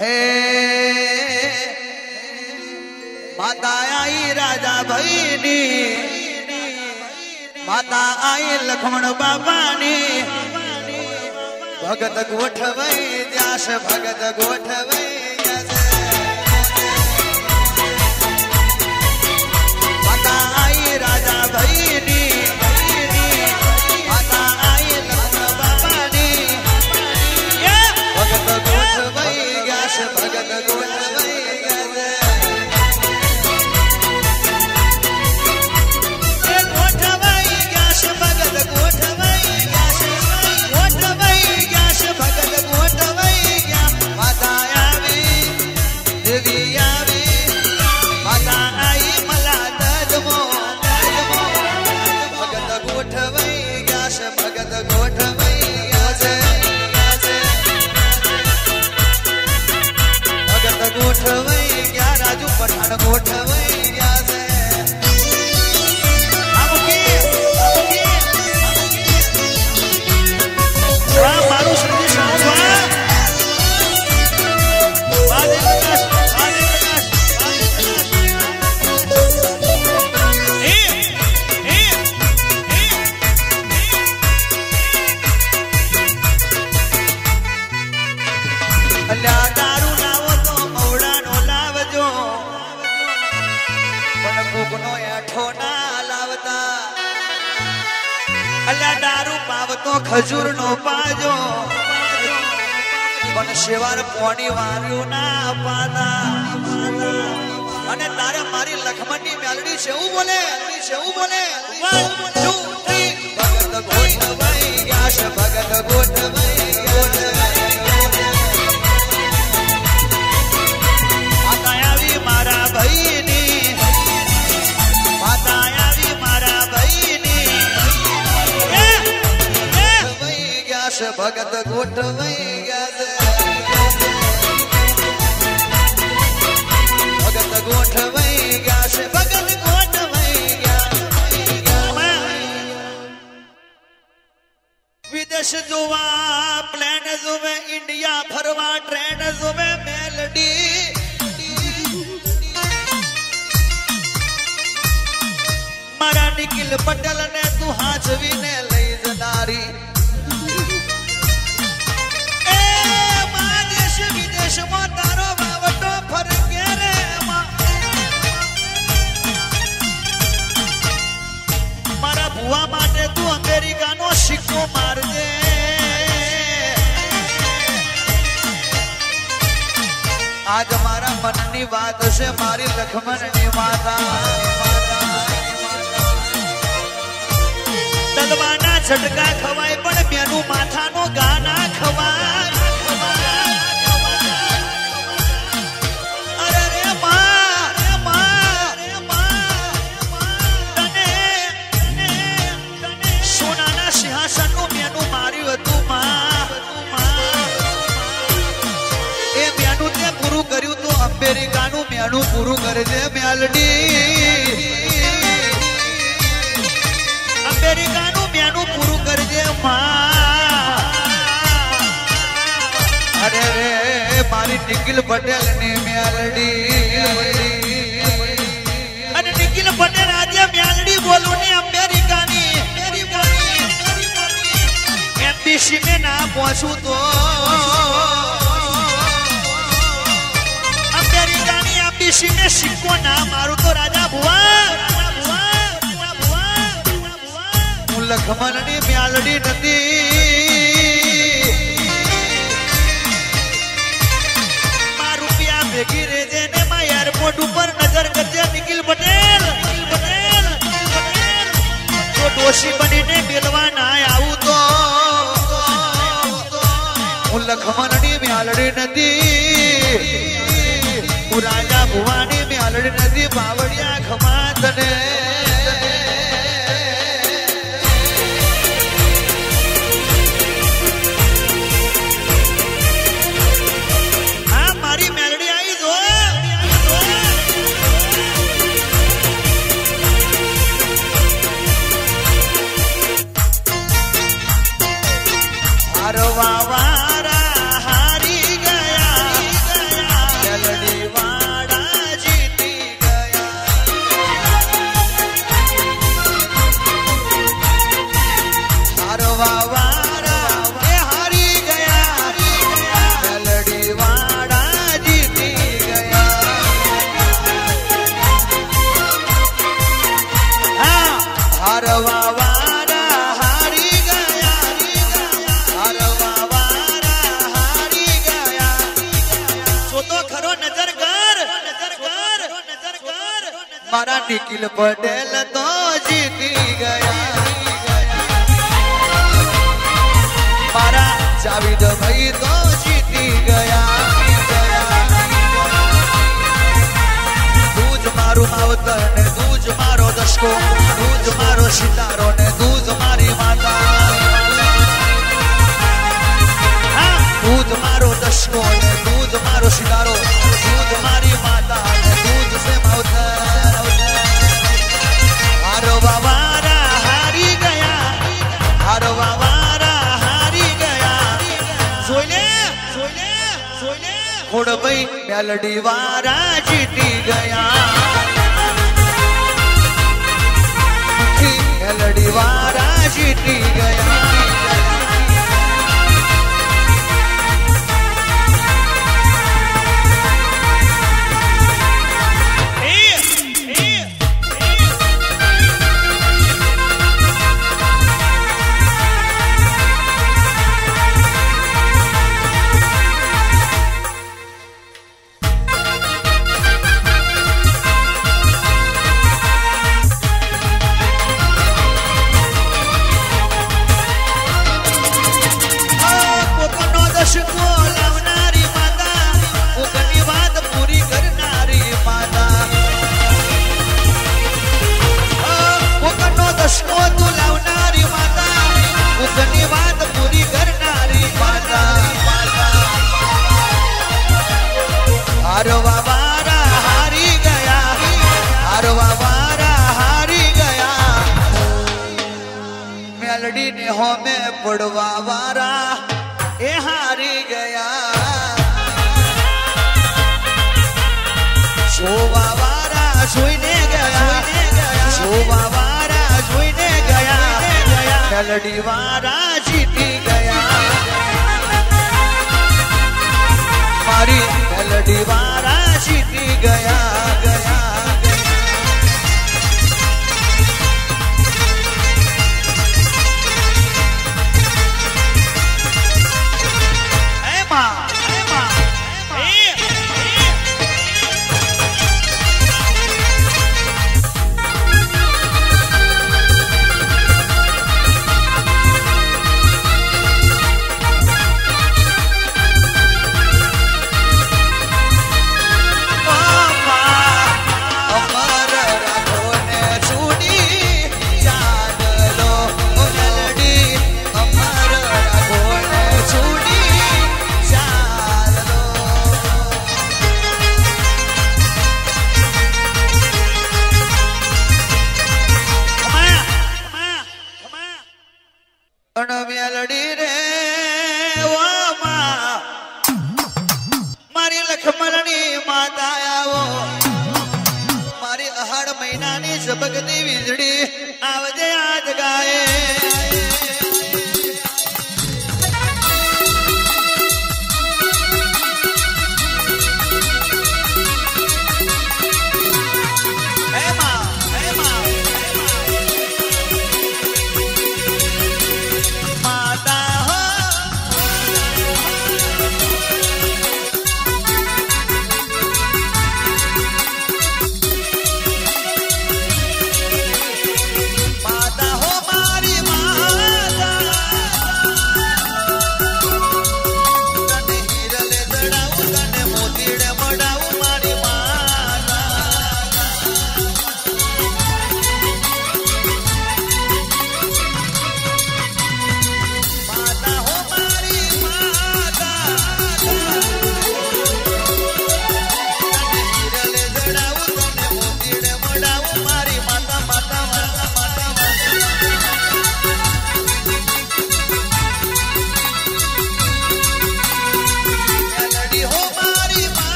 है माता आई राजा भैनी, माता आई लक्ष्मण बाबा ने, भगत गोठवे जास भगत गोठवे माता आई राजा भैनी, माता आई लक्ष्मण बाबा ने, भगत गोठवे जास भगत गोठवे। खजूर नो पाजो पण शेवार पोणी वार्यो ना पादा। अने तारे मारी लक्ष्मण नी मेलडी छेऊ बोले, छेऊ बोले 1 2 3 भगत गोठवाई गया छे, भगत गोठवाई गया माता आवी मारा भईनी, माता आवी मारा भईनी भगत गोठवाई गया, भगत गोठवाई गया, भगत गोठवाई गया। विदेश जुवा प्लेन जुवे, इंडिया फरवा ट्रेन जुवे मेलडी, मारा निखिल पटेल ने तू हाजवी ने लई जनारी। तारो बावटो फरके रे मारा बुआ माटे तू अमेरिका नो सिक्को मार दे, आज मारा मन नी बात से मारी लक्ष्मण नी माता तलवाना झटका खवाय पण मेनू माथा नो गाना खवाय। अमेरिकानु मेणु पूरु कर दे मेलडी, अमेरिकानु मेणु पूरु कर दे मां। अरे रे मारी निखिल पटेल ने मेलडी, अरे निखिल पटेल आज मेलडी बोलू ने अमेरिकानी। एमबीसी में ना पहुंचू तो किसी में सिक्को ना मारू तो राजा बुआ लक्ष्मण ने मेलडी नदी, रुपया भेगी रे देने मां एयरपोर्ट ऊपर नजर करजे निखिल पटेल। तो दोषी बनी ने मिलवा ना आऊ तो लक्ष्मण ने मेलडी नदी, राजा भुवानी मेलडी नदी बावड़िया खमात ने। हाँ मारी मेलडी आई जो हर वावारा हारी गया मारा निखिल पटेल तो जीती गया, मारा जावेद भाई तो जीती गया, दूज मारो मावतर ने दूज मारो दशको, दूज मारो सितारो ने दूज मारी माता, दूज मारो दशको ने दूज मारो सितारो, दूज मारी माता ने दूज से मावतर। हरवा वारा हारी गया, हरवा वारा हारी गया, सोले सोले सोले खोड़ भाई मेलडी वारा जीती गया, मेलडी वारा जीती गया। पड़वा वारा ए हारी गया, शोवा वारा सोईने गया, शोवा वारा सोईने गया, मेलडी वारा जीती गया, मारी मेलडी वारा जीती गया गया।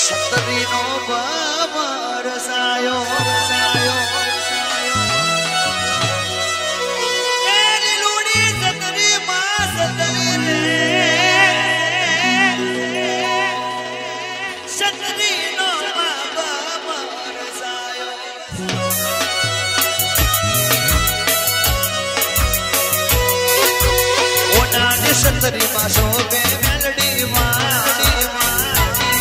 सतरी नो बाबा रसायो रसायो लूड़ी सतरी माँ सतरी ने सतरी नो बाबा रसायो। सतरी माँ शोभे मेलडी माँ ओना की सतरी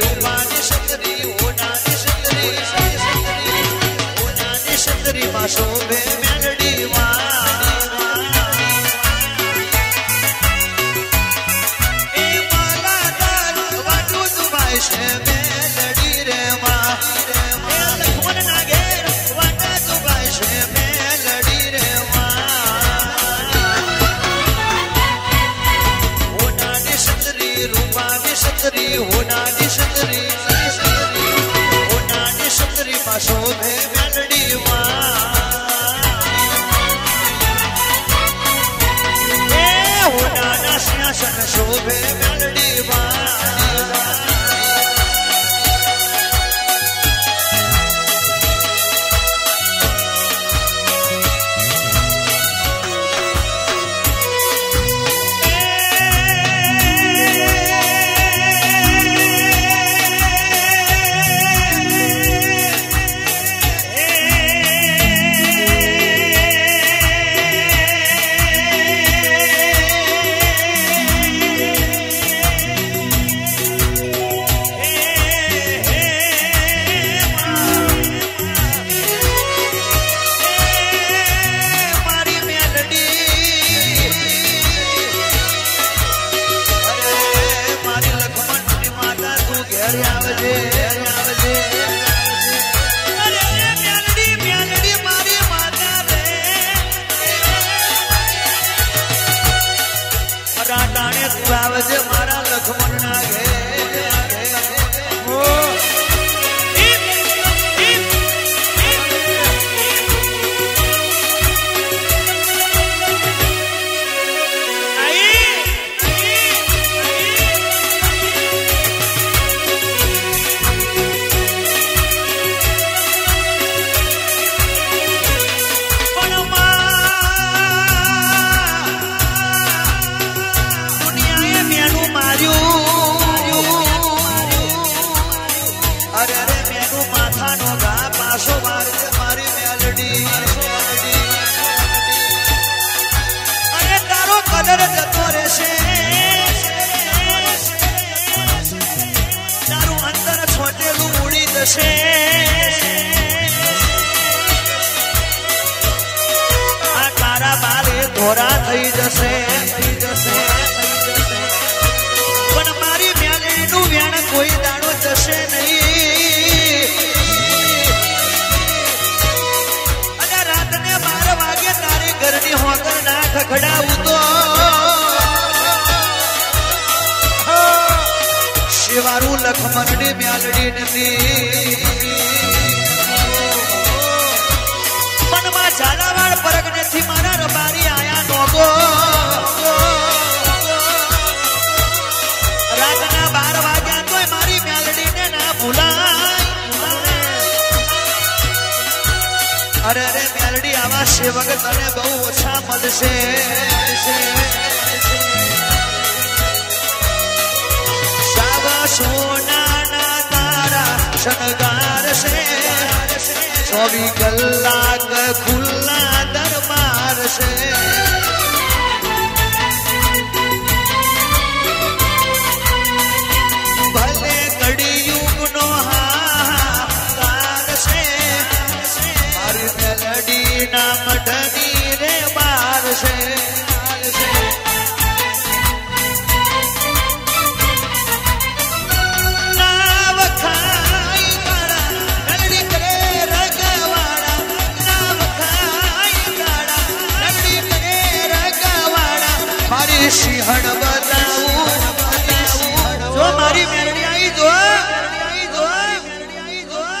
रूपा की सतरी ओना की सतरी ओना की सतरी माँ शोभे मेलडी माँ ए माला दारू वाटू दुबाई से मेलडी रे माँ शोभे मेलडी माँ सिंहासन शोभे मेलडी माँ लखमणनी मेलडी नथी पण मां झालावाड़ परग नथी मारा रबारी आया नोगो रातना 12 वाग्या तोय मारी मेलडी ने ना भुलाय। अरे रे मेलडी आवा सेवक तने बहु ओछा मलशे सोना ना तारा शनगार से 24 कलाक खुला दरबार से भले कड़ी युग नो हाहाकार से हर मेलडी ना मढनी रे बार से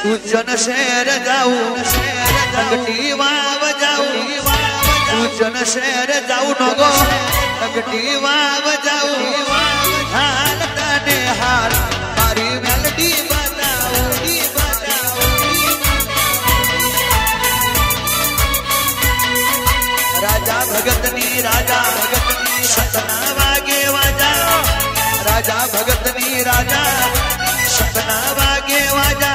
पूजन शहर जाऊ नगटी वाव जाऊ पूजन शहर जाऊ नगो नगटी वाव जाऊ हाल तने हाल मारी मेलडी बताऊ राजा भगतनी सतना वागे वाजा राजा भगतनी राजा सतना वागे वाजा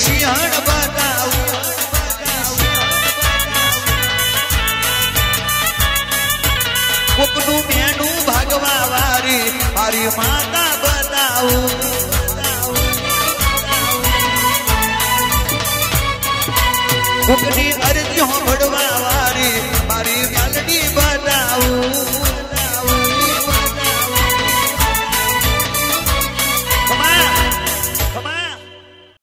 सिंहण बताऊ कोकनु मेनू भगवा वारी हरी माता बताऊ।